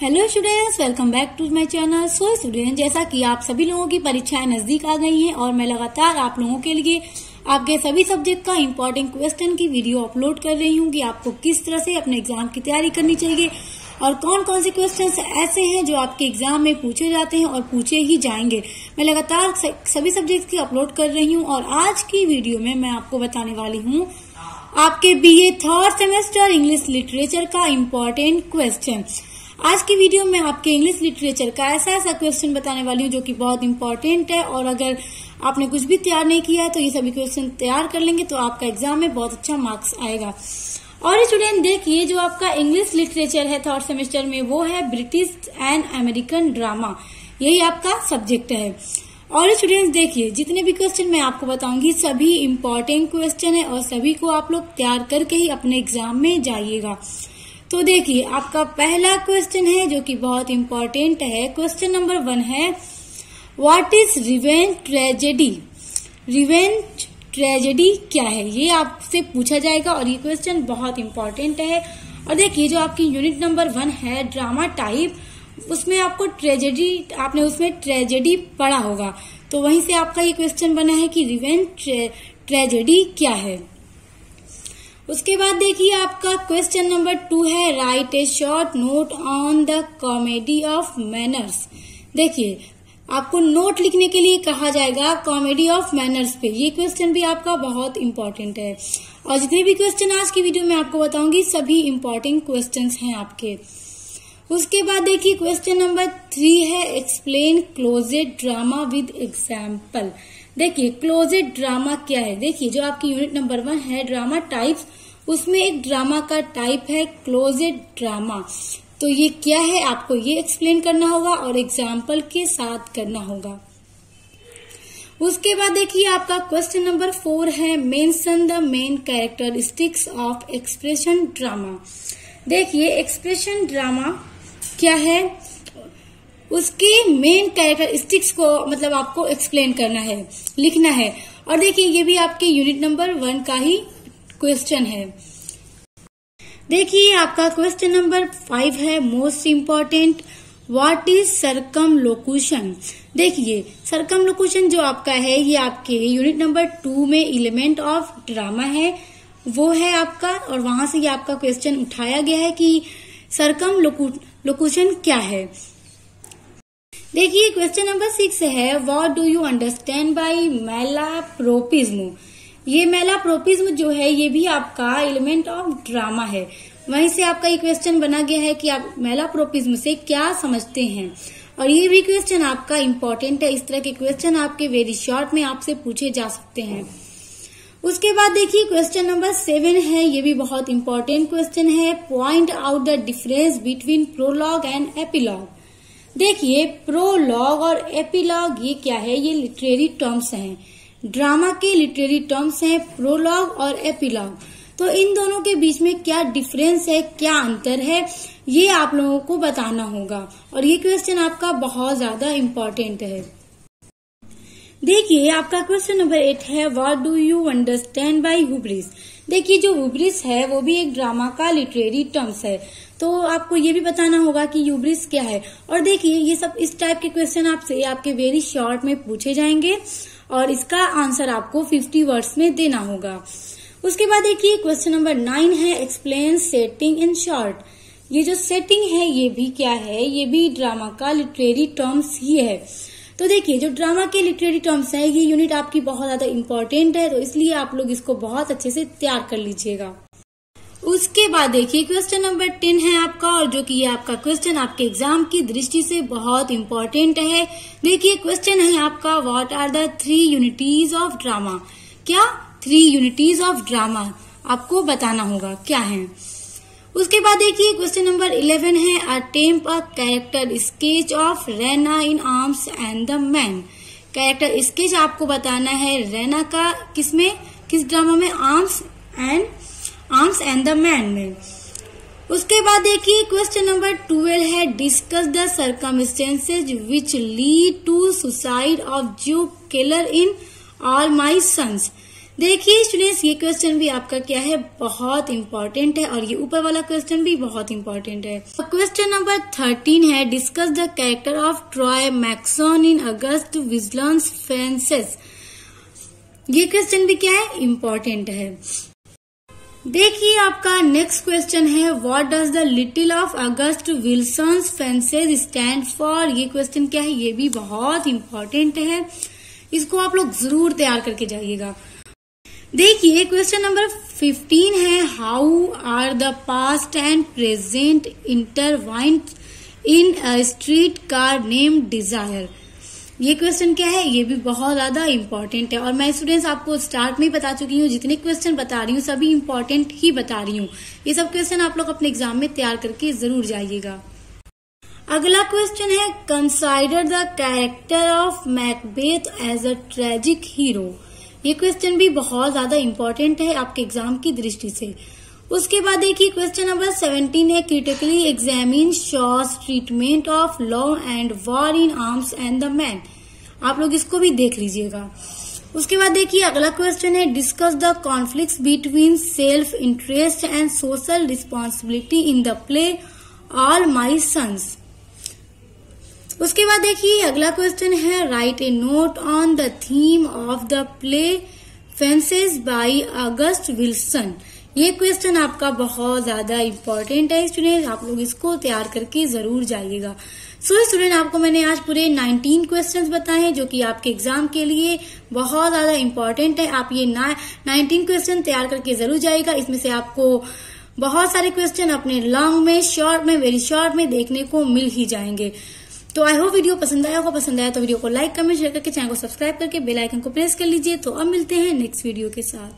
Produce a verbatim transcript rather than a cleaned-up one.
Hello students, welcome back to my channel. So student, जैसा कि आप सभी लोगों की परीक्षाएं नजदीक आ गई हैं और मैं लगातार आप लोगों के लिए आपके सभी सब्जेक्ट का इम्पोर्टेंट क्वेश्चन की वीडियो अपलोड कर रही हूं कि आपको किस तरह से अपने एग्जाम की तैयारी करनी चाहिए और कौन कौन से क्वेश्चंस ऐसे हैं जो आपके एग्जाम में पूछे जाते हैं और पूछे ही जाएंगे। मैं लगातार सभी सब्जेक्ट की अपलोड कर रही हूँ और आज की वीडियो में मैं आपको बताने वाली हूँ आपके B A third semester English literature का इम्पोर्टेंट क्वेश्चन। आज की वीडियो में आपके इंग्लिश लिटरेचर का ऐसा ऐसा क्वेश्चन बताने वाली हूँ जो कि बहुत इंपॉर्टेंट है और अगर आपने कुछ भी तैयार नहीं किया है तो ये सभी क्वेश्चन तैयार कर लेंगे तो आपका एग्जाम में बहुत अच्छा मार्क्स आएगा। और स्टूडेंट देखिए, जो आपका इंग्लिश लिटरेचर है थर्ड सेमेस्टर में वो है ब्रिटिश एंड अमेरिकन ड्रामा, यही आपका सब्जेक्ट है। और स्टूडेंट्स देखिए, जितने भी क्वेश्चन मैं आपको बताऊंगी सभी इम्पोर्टेंट क्वेश्चन है और सभी को आप लोग तैयार करके ही अपने एग्जाम में जाइएगा। तो देखिए, आपका पहला क्वेश्चन है जो कि बहुत इम्पोर्टेंट है। क्वेश्चन नंबर वन है what is revenge tragedy. Revenge tragedy क्या है ये आपसे पूछा जाएगा और ये क्वेश्चन बहुत इम्पोर्टेंट है। और देखिए, जो आपकी यूनिट नंबर वन है ड्रामा टाइप, उसमें आपको ट्रेजेडी आपने उसमें ट्रेजेडी पढ़ा होगा तो वहीं से आपका ये क्वेश्चन बना है कि रिवेंज ट्रे, ट्रेजेडी क्या है। उसके बाद देखिए, आपका क्वेश्चन नंबर टू है write a short note on the comedy of manners. देखिए, आपको नोट लिखने के लिए कहा जाएगा कॉमेडी ऑफ मैनर्स पे, ये क्वेश्चन भी आपका बहुत इम्पोर्टेंट है। और जितने भी क्वेश्चन आज की वीडियो में आपको बताऊंगी सभी इम्पोर्टेंट क्वेश्चंस हैं आपके। उसके बाद देखिए, क्वेश्चन नंबर थ्री है explain closed drama with example. देखिए, क्लोजेड ड्रामा क्या है। देखिए, जो आपकी यूनिट नंबर वन है ड्रामा टाइप्स, उसमें एक ड्रामा का टाइप है क्लोजेड ड्रामा, तो ये क्या है आपको ये एक्सप्लेन करना होगा और एग्जाम्पल के साथ करना होगा। उसके बाद देखिए, आपका क्वेश्चन नंबर फोर है mention the main characteristics of expression drama. देखिए, एक्सप्रेशन ड्रामा क्या है उसके मेन कैरेक्टरिस्टिक्स को मतलब आपको एक्सप्लेन करना है, लिखना है। और देखिए, ये भी आपके यूनिट नंबर वन का ही क्वेश्चन है। देखिए, आपका क्वेश्चन नंबर फाइव है most important what is circumlocution. देखिए, सरकमलोक्यूशन जो आपका है ये आपके यूनिट नंबर टू में एलिमेंट ऑफ ड्रामा है वो है आपका, और वहां से ये आपका क्वेश्चन उठाया गया है कि सरकमलोक्यूशन क्या है। देखिए, क्वेश्चन नंबर सिक्स है what do you understand by malapropism. ये मेलाप्रोपिज्म जो है ये भी आपका एलिमेंट ऑफ ड्रामा है, वहीं से आपका ये क्वेश्चन बना गया है कि आप मेलाप्रोपिज्म से क्या समझते हैं। और ये भी क्वेश्चन आपका इम्पोर्टेंट है, इस तरह के क्वेश्चन आपके वेरी शॉर्ट में आपसे पूछे जा सकते हैं। उसके बाद देखिए, क्वेश्चन नंबर सेवन है, ये भी बहुत इम्पोर्टेंट क्वेश्चन है point out the difference between prologue and epilogue. देखिए, प्रोलॉग और एपिलॉग ये क्या है, ये लिटरेरी टर्म्स हैं, ड्रामा के लिटरेरी टर्म्स हैं प्रोलॉग और एपिलॉग। तो इन दोनों के बीच में क्या डिफरेंस है, क्या अंतर है, ये आप लोगों को बताना होगा और ये क्वेश्चन आपका बहुत ज्यादा इम्पोर्टेंट है। देखिए, आपका क्वेश्चन नंबर एट है what do you understand by hubris. देखिए, जो हुब्रिस है वो भी एक ड्रामा का लिटरेरी टर्म्स है, तो आपको ये भी बताना होगा कि ह्यूब्रिस क्या है। और देखिए, ये सब इस टाइप के क्वेश्चन आपसे आपके वेरी शॉर्ट में पूछे जाएंगे और इसका आंसर आपको फिफ्टी वर्ड्स में देना होगा। उसके बाद देखिए, क्वेश्चन नंबर नाइन है एक्सप्लेन सेटिंग इन शॉर्ट। ये जो सेटिंग है ये भी क्या है, ये भी ड्रामा का लिटरेरी टर्म्स ही है। तो देखिए, जो ड्रामा के लिटरेरी टर्म्स है ये यूनिट आपकी बहुत ज्यादा इम्पोर्टेंट है, तो इसलिए आप लोग इसको बहुत अच्छे से तैयार कर लीजिएगा। उसके बाद देखिए, क्वेश्चन नंबर टेन है आपका, और जो कि ये आपका क्वेश्चन आपके एग्जाम की दृष्टि से बहुत इम्पोर्टेंट है। देखिए, क्वेश्चन है आपका what are the three unities of drama. क्या थ्री यूनिटीज ऑफ ड्रामा आपको बताना होगा क्या है। उसके बाद देखिए, क्वेश्चन नंबर इलेवन है attempt a character sketch of Raina in arms and the man. Character sketch आपको बताना है रैना का, किसमें, किस ड्रामा में, Arms and Arms and the Man में। उसके बाद देखिए, क्वेश्चन नंबर ट्वेल्व है discuss the circumstances which lead to suicide of Joe Keller in all my sons. देखिए स्टूडेंट्स, ये क्वेश्चन भी आपका क्या है, बहुत इंपॉर्टेंट है और ये ऊपर वाला क्वेश्चन भी बहुत इंपॉर्टेंट है। क्वेश्चन नंबर थर्टीन है, discuss the character of Troy Maxson in August Wilson's Fences. ये क्वेश्चन भी क्या है, इम्पोर्टेंट है। देखिए आपका नेक्स्ट क्वेश्चन है, what does the little of August Wilson's Fences stand for. ये क्वेश्चन क्या है, ये भी बहुत इम्पोर्टेंट है, इसको आप लोग जरूर तैयार करके जाइएगा। देखिए क्वेश्चन नंबर फिफ्टीन है, how are the past and present intertwined in a streetcar name desire. ये क्वेश्चन क्या है, ये भी बहुत ज्यादा इम्पोर्टेंट है और मैं स्टूडेंट्स आपको स्टार्ट में ही बता चुकी हूँ, जितने क्वेश्चन बता रही हूँ सभी इम्पोर्टेंट ही बता रही हूँ। ये सब क्वेश्चन आप लोग अपने एग्जाम में तैयार करके जरूर जाइएगा। अगला क्वेश्चन है, consider the character of Macbeth as a tragic hero. ये क्वेश्चन भी बहुत ज्यादा इम्पोर्टेंट है आपके एग्जाम की दृष्टि से। उसके बाद देखिए क्वेश्चन नंबर सेवेंटीन है, critically examine Shaw's treatment of law and war in arms and the man. आप लोग इसको भी देख लीजिएगा। उसके बाद देखिए अगला क्वेश्चन है, discuss the conflicts between self interest and social responsibility in the play all my sons. उसके बाद देखिए अगला क्वेश्चन है, write a note on the theme of the play Fences by August Wilson. ये क्वेश्चन आपका बहुत ज्यादा इम्पोर्टेंट है स्टूडेंट, आप लोग इसको तैयार करके जरूर जाइएगा। सो स्टूडेंट, आपको मैंने आज पूरे उन्नीस क्वेश्चंस बताए हैं जो कि आपके एग्जाम के लिए बहुत ज्यादा इम्पोर्टेंट है। आप ये उन्नीस क्वेश्चन तैयार करके जरूर जाइएगा। इसमें से आपको बहुत सारे क्वेश्चन अपने लॉन्ग में, शॉर्ट में, वेरी शॉर्ट में देखने को मिल ही जाएंगे। तो आई होप वीडियो पसंद आया होगा। पसंद आया तो वीडियो को लाइक, कमेंट, शेयर करके चैनल को सब्सक्राइब करके बेल आइकन को प्रेस कर लीजिए। तो अब मिलते हैं नेक्स्ट वीडियो के साथ।